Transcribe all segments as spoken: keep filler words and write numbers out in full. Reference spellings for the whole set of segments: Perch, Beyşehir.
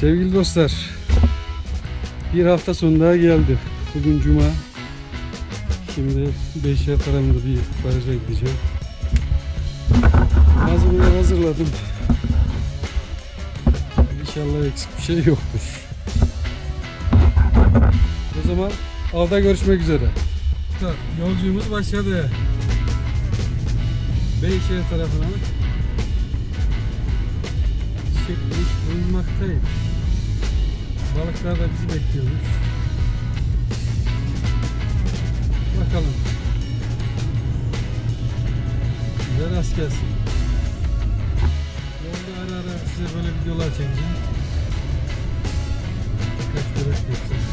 Sevgili dostlar, bir hafta sonu daha geldi. Bugün cuma. Şimdi Beyşehir tarafında bir baraja gideceğim. Malzemeleri hazırladım. İnşallah eksik bir şey yoktur. O zaman avda görüşmek üzere. Yolculuğumuz başladı. Beyşehir tarafına çekmiş bulunmaktayım. Balıklar da bizi bekliyormuş. Bakalım. Güzel rast gelsin. Yolda ara ara size böyle videolar çekeceğim. Birkaç görev geçeceğiz.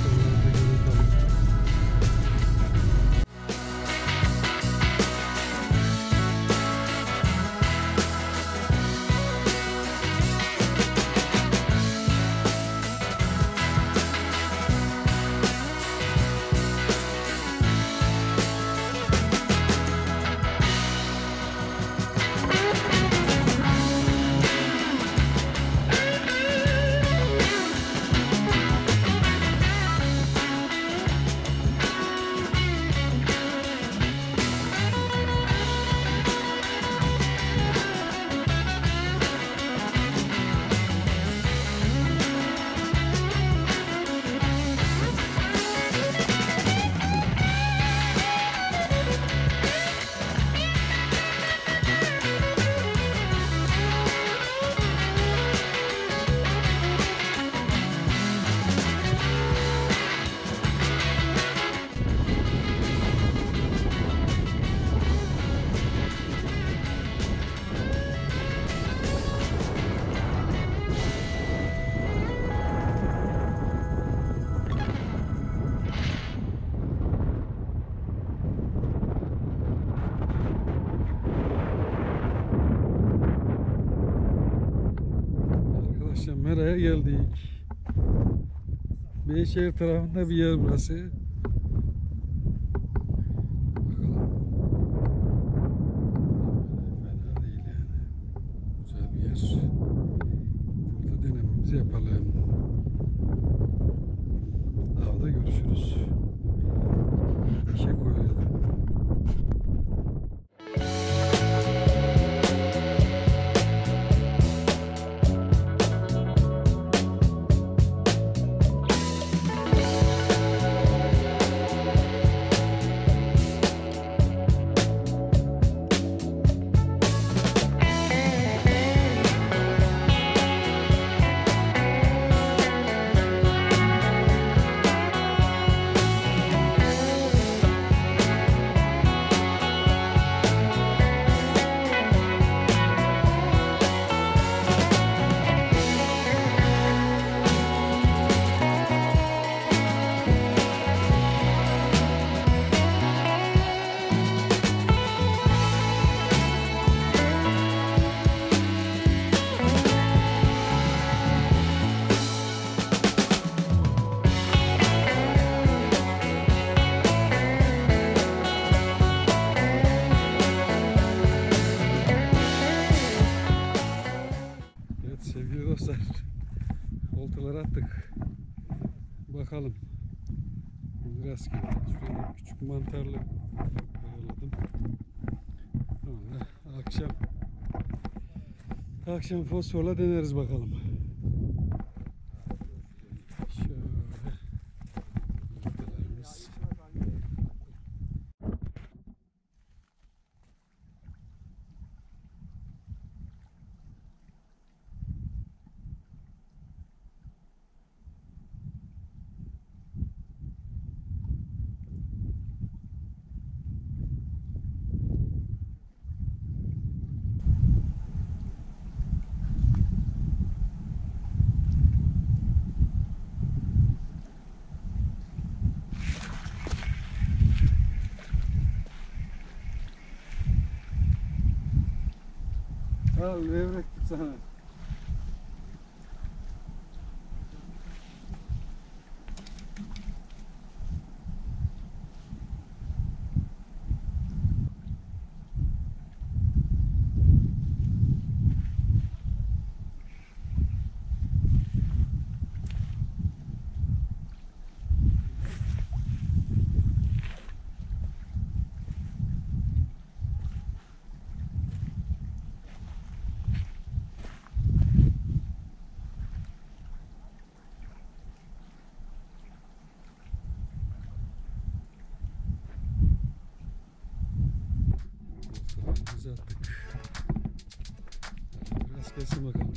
Mera'ya geldik. Beyşehir tarafında bir yer burası. Bakalım. Fena değil yani. Güzel bir yer. Burada denememizi yapalım. Avda görüşürüz. İşe koyuyoruz. Oltaları attık. Bakalım. Biraz küçük mantarlı ayarladım. Akşam akşam fosforla deneriz bakalım. Şöyle oltalarımız. Al levrek sana. keseceğiz artık. Biraz kesin bakalım.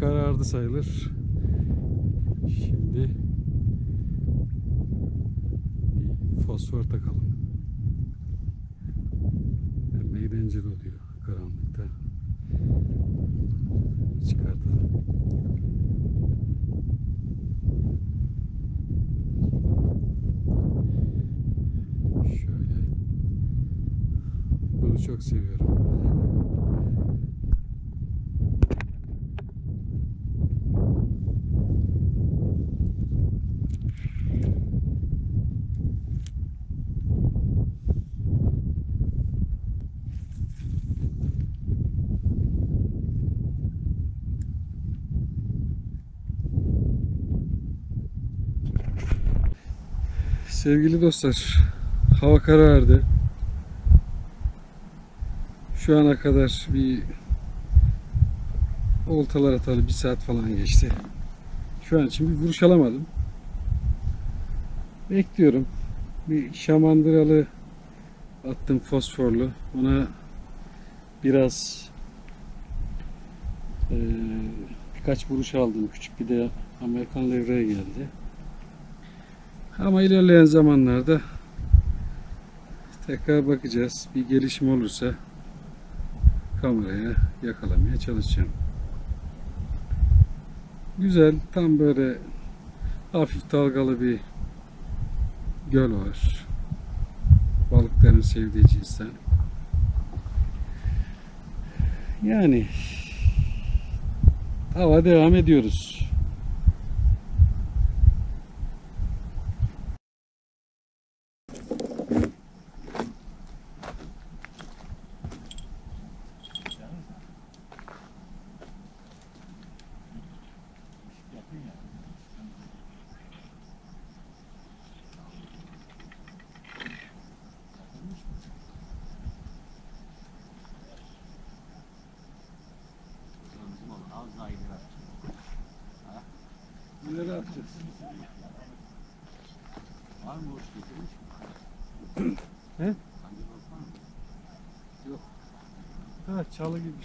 Karardı sayılır. Şimdi bir fosfor takalım. Epey dencil oluyor karanlıkta. Çıkartalım. Şöyle. Bunu çok seviyorum. Sevgili dostlar, hava karardı. Şu ana kadar bir oltalar atalı bir saat falan geçti. Şu an için bir vuruş alamadım. Bekliyorum. Bir şamandıralı attım, fosforlu. Ona biraz e, birkaç vuruş aldım. Küçük bir de Amerikan levreye geldi. Ama ilerleyen zamanlarda tekrar bakacağız. Bir gelişme olursa kameraya yakalamaya çalışacağım. Güzel, tam böyle hafif dalgalı bir göl var. Balıkların sevdiği cinsten. Yani hava devam ediyoruz. Neler yapacağız? Var mı boş getirmiş mi? He? Yok. Ha, çalı gibi bir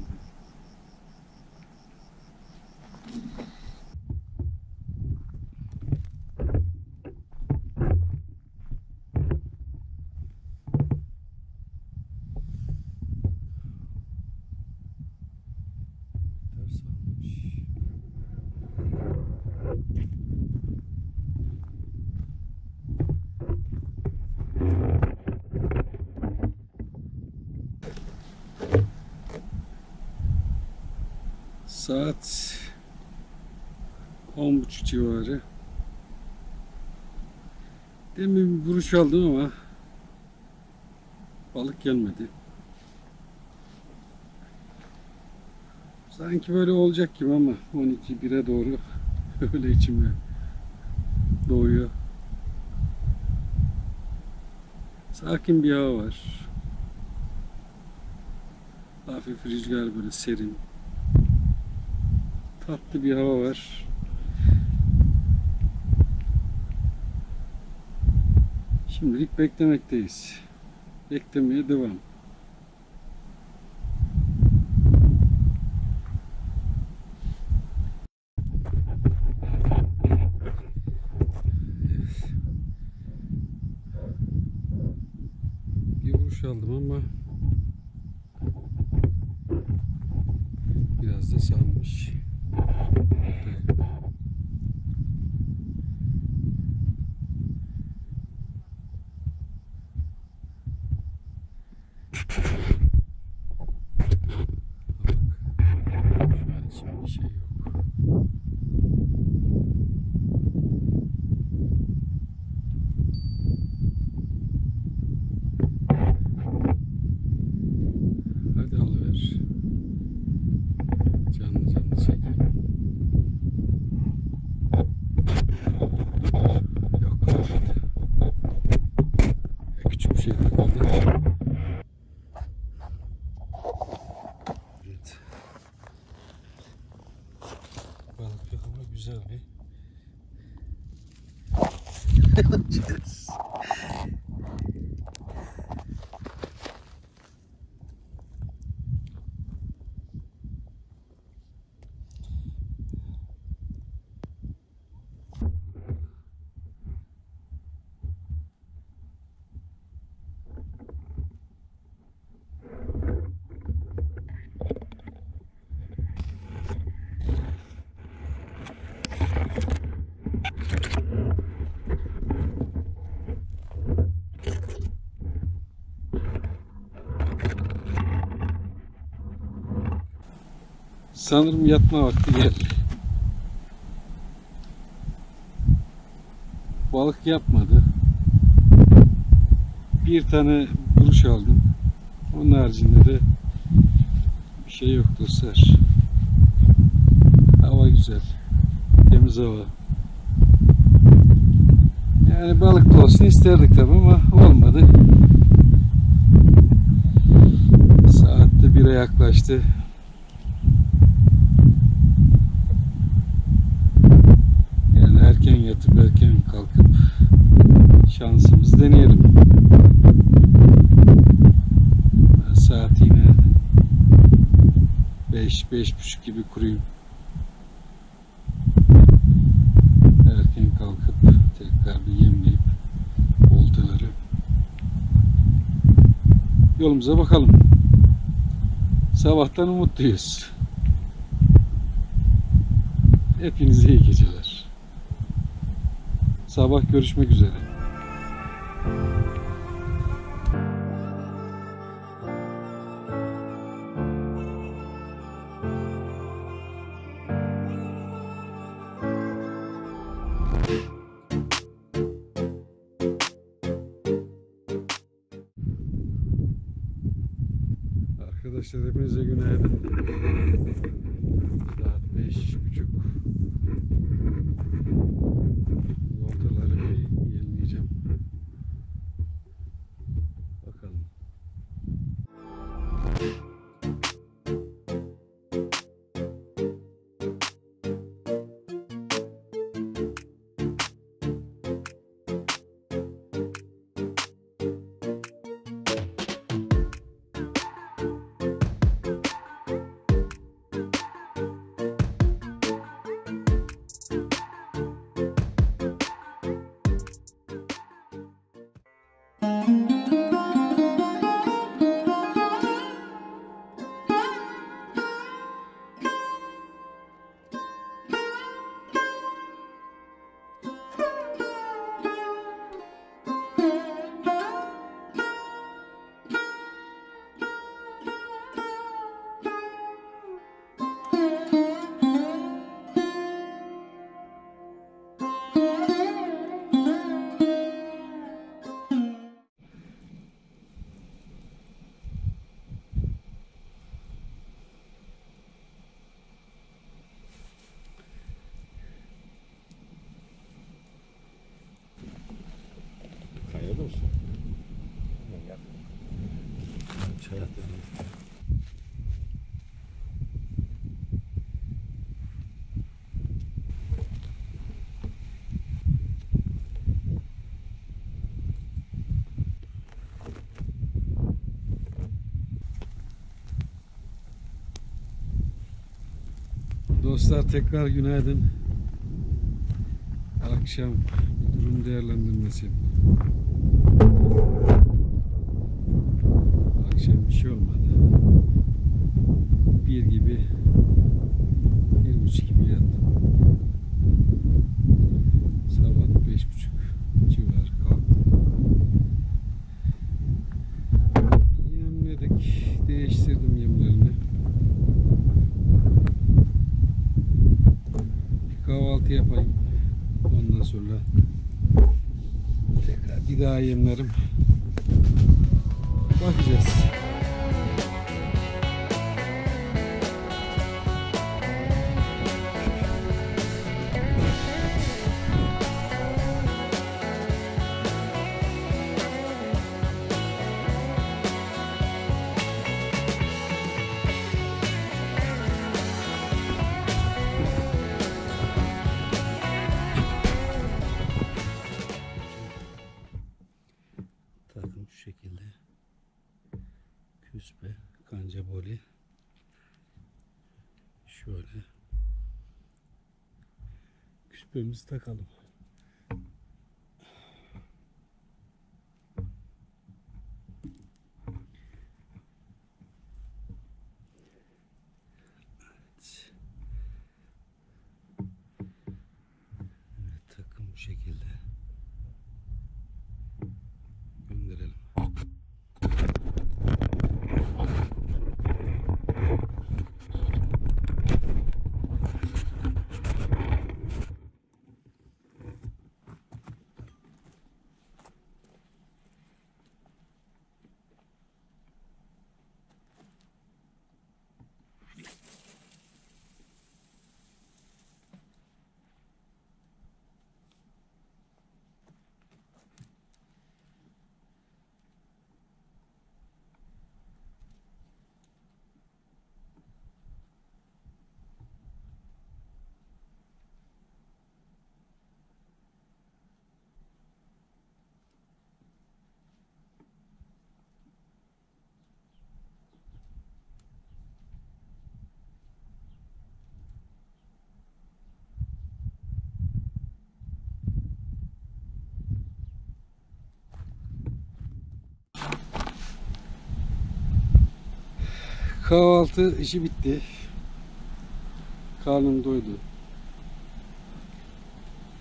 Saat on buçuk civarı. Demin bir vuruş aldım ama balık gelmedi. Sanki böyle olacak gibi ama on iki bire doğru öyle içime doğuyor. Sakin bir hava var. Hafif rüzgar, böyle serin. Tatlı bir hava var. Şimdilik beklemekteyiz. Beklemeye devam. Evet. Bir vuruş aldım ama biraz da salmış. alacağız. Sanırım yatma vakti geldi. Balık yapmadı. Bir tane buluş aldım. Onun haricinde de bir şey yok dostlar. Hava güzel. Temiz hava. Yani balık da olsun isterdik tabi ama olmadı. Saatte bire yaklaştı. Yatıp erken kalkıp şansımızı deneyelim. Saat yine beş beş buçuk gibi kuruyum. Erken kalkıp tekrar bir yemleyip oltaları yolumuza bakalım. Sabahtan umutluyuz. Hepinize iyi geceler. Sabah görüşmek üzere. Arkadaşlar hepinize günaydın. Saat beş buçuk. Dostlar tekrar günaydın. Akşam durum değerlendirmesi. Akşam bir şey olmadı. Bir gibi, bir buçuk gibi yattım. Sabah beş buçuk civarı kalktım. Yemledik, değiştirdim yemlerini. Kahvaltı yapayım. Ondan sonra tekrar bir daha yemlerim. Bakacağız. şöyle şöyle küpemizi takalım. Şekilde gönderelim. Kahvaltı işi bitti. Karnım doydu.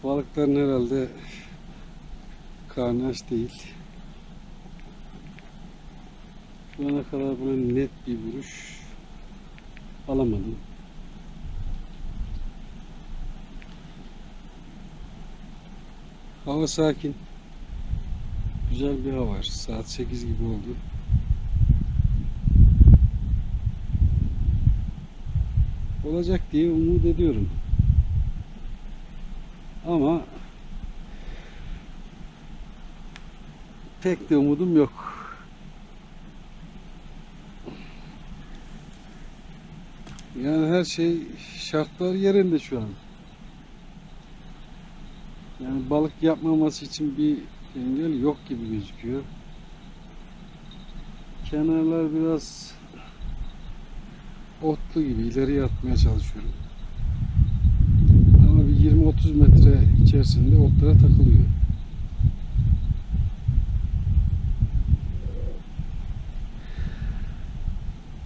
Balıkların herhalde karnı aç değil. Şu ana kadar böyle net bir vuruş alamadım. Hava sakin. Güzel bir hava var. Saat sekiz gibi oldu. Olacak diye umut ediyorum. Ama pek de umudum yok. Yani her şey, şartlar yerinde şu an. Yani balık yapmaması için bir engel yok gibi gözüküyor. Kenarlar biraz otlu gibi, ileriye atmaya çalışıyorum. Ama bir yirmi otuz metre içerisinde otlara takılıyor.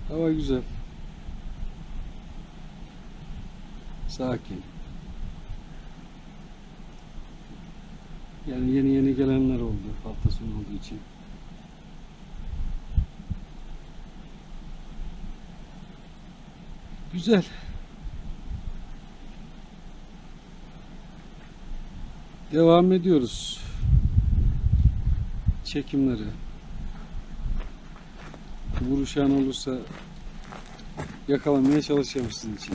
Hava güzel. Sakin. Yani yeni yeni gelenler oldu hafta sonu olduğu için. Güzel. Devam ediyoruz çekimleri. Vuruşan olursa yakalamaya çalışacağım sizin için.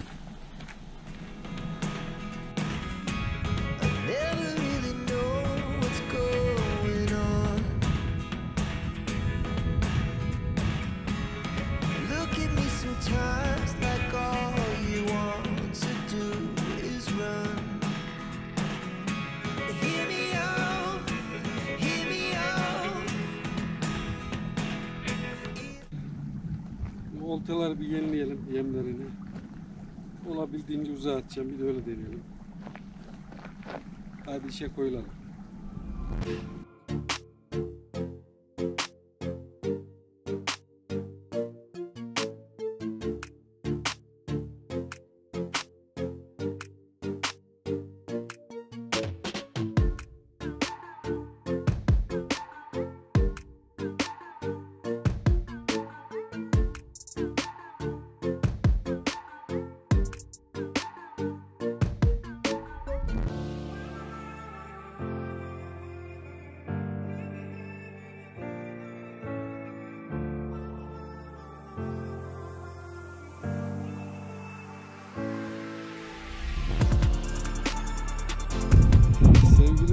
Oltalar bir yenileyelim yemlerini. Olabildiğince uzağa atacağım. Bir de öyle deneyelim. Hadi işe koyulalım.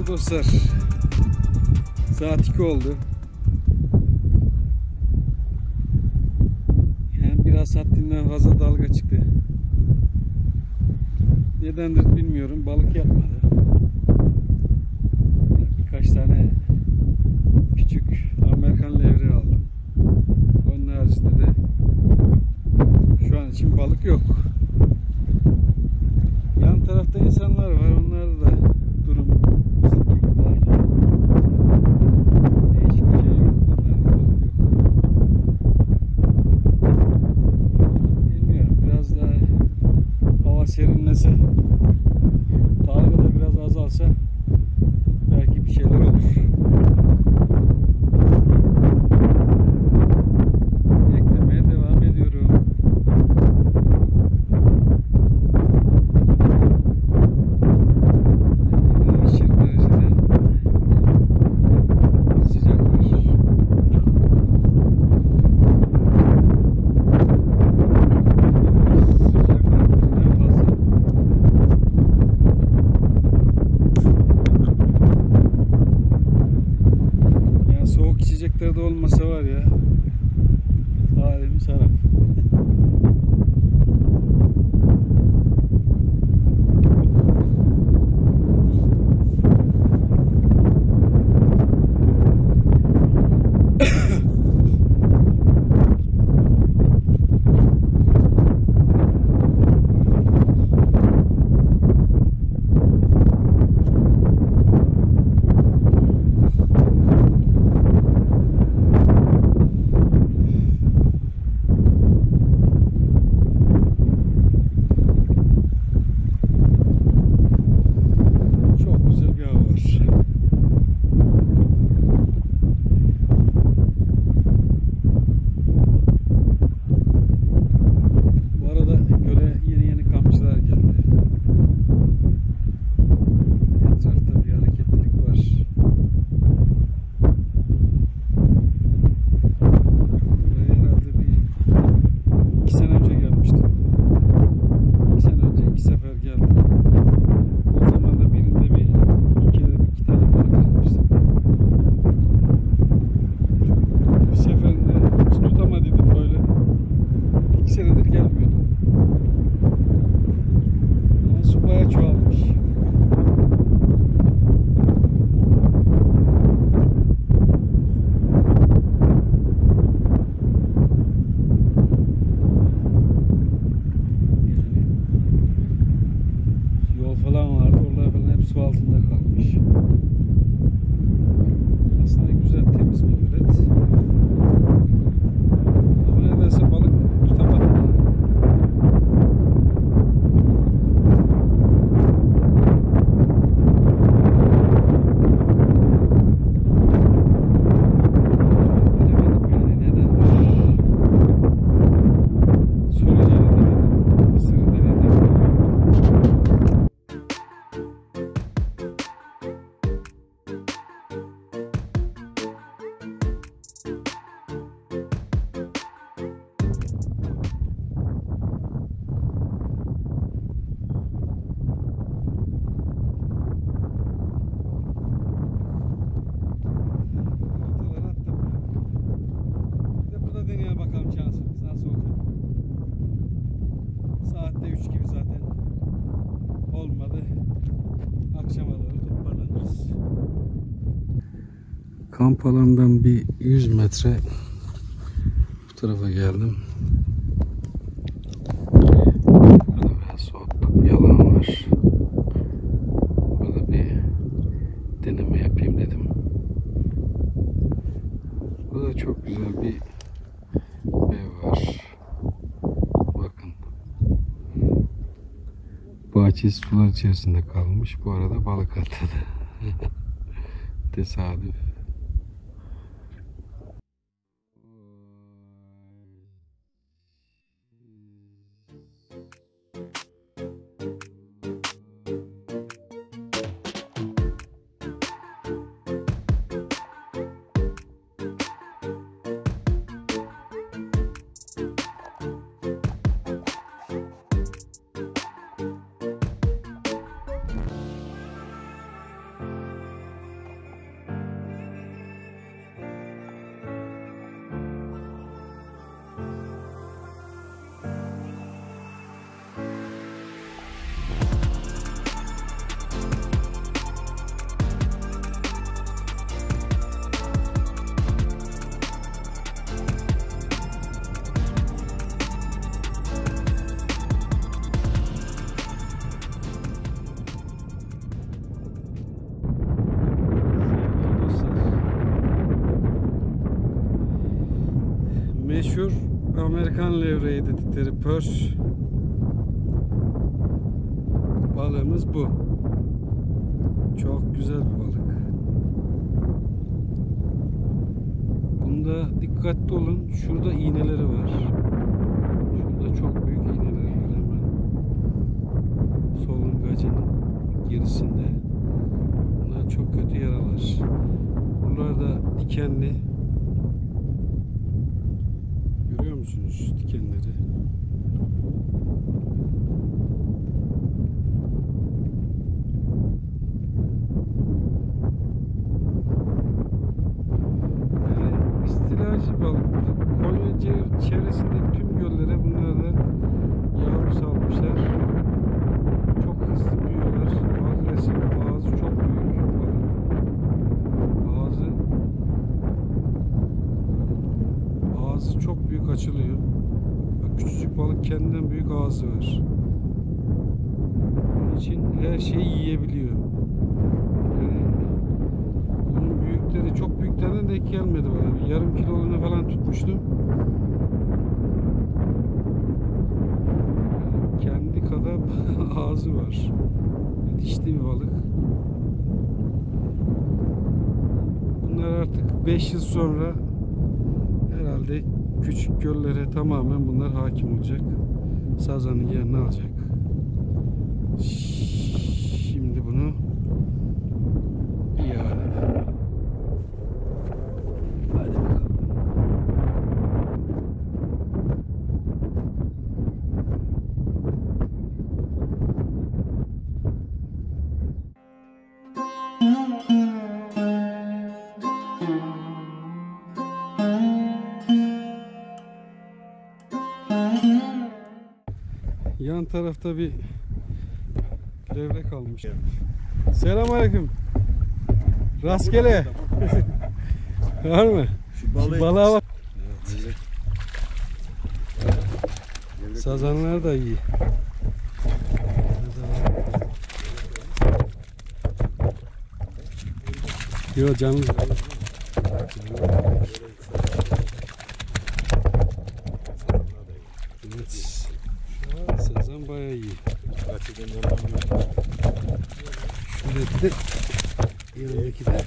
Dostlar, saat iki oldu. Yani biraz haddinden fazla dalga çıktı. Nedendir bilmiyorum, balık yapmadı. Birkaç tane küçük Amerikan levreği aldım. Onun haricinde de da olmasa var ya, halimiz harap. Kamp alanından bir yüz metre bu tarafa geldim. Burada biraz soğukluk yalan var. Burada bir deneme yapayım dedim. Burada çok güzel bir ev var. Bakın. Bahçesi sular içerisinde kalmış. Bu arada balık atladı. Tesadüf. Meşhur Amerikan levreği dedikleri pörs balığımız bu. Çok güzel bir balık. Bunda dikkatli olun. Şurada iğneleri var. Şurada çok büyük iğneleri var hemen. Solungacın gerisinde. Bunlar çok kötü yaralar. Bunlar da dikenli. Dikenleri. Yani Beyşehir çevresindeki tüm göllere bunlardan yavru salmışlar. Çok hızlı büyüyorlar. Agresif, ağzı çok büyük. Ağzı ağzı çok büyük açılıyor. Bak, küçücük balık kendinden büyük ağzı var. Onun için her şeyi yiyebiliyor. Çok büyüklerden de gelmedi bana. Yarım kiloluğunu falan tutmuştum. Kendi kadar ağzı var. Dişli bir balık. Bunlar artık beş yıl sonra herhalde küçük göllere tamamen bunlar hakim olacak. Sazanın yerini alacak. Şimdi bunu iade. Yan tarafta bir levrek almış. Selamünaleyküm. Rastgele. Var mı? Şu balığı balığa bak. Evet, sazanlar da iyi. Yo canım. Evet. Sazan bayağı iyi. Şurada bir de yanındaki de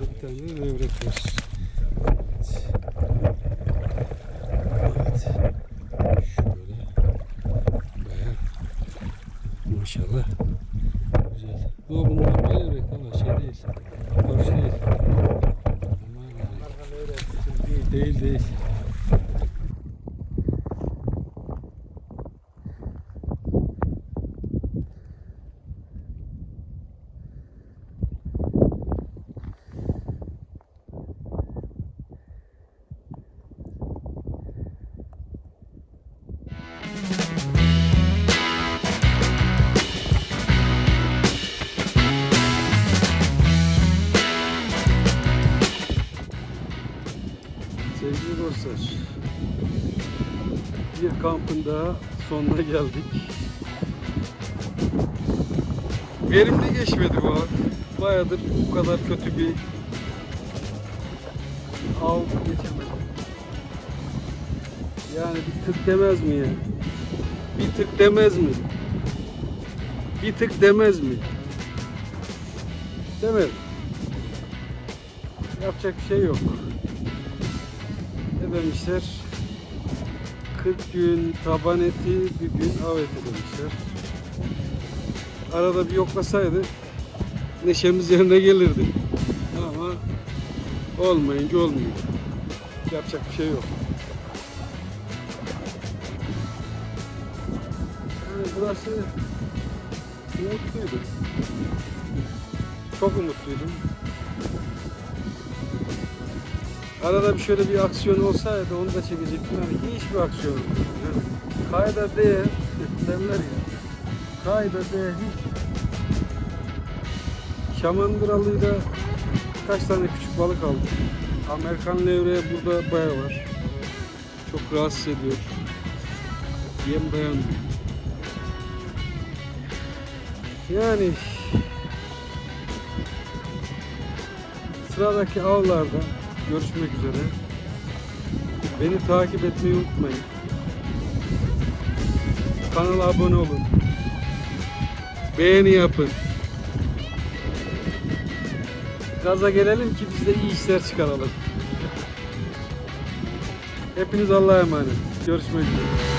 bir tane levrek var. Evet. Evet. Şöyle bayağı maşallah güzel. Bu bunlar böyle levrek ama şey değil. Hoş değil. Bunlar değil değil. Sevgili dostlar, bir kampın daha sonuna geldik. Verimli geçmedi bu hafta. Bayağıdır bu kadar kötü bir av geçirmedim. Yani bir tık demez mi yani? Bir tık demez mi? Bir tık demez mi? Demez. Yapacak bir şey yok. Demişler kırk gün taban eti, bir gün av eti demişler. Arada bir yoklasaydı neşemiz yerine gelirdi ama olmayınca olmuyor, yapacak bir şey yok. Yani burası umutluydu, çok umutluydum. Arada bir şöyle bir aksiyon olsaydı onu da çekecektim. Yani hiçbir aksiyon yok. Yani kayda değer demler ya. Kayda değer hiç. Şamandıralı'da kaç tane küçük balık aldım. Amerikan levreği burada bayağı var. Çok rahatsız ediyor. Yem dayanmıyor. Yani sıradaki avlarda görüşmek üzere. Beni takip etmeyi unutmayın. Kanala abone olun. Beğeni yapın. Gaza gelelim ki biz de iyi işler çıkaralım. Hepiniz Allah'a emanet. Görüşmek üzere.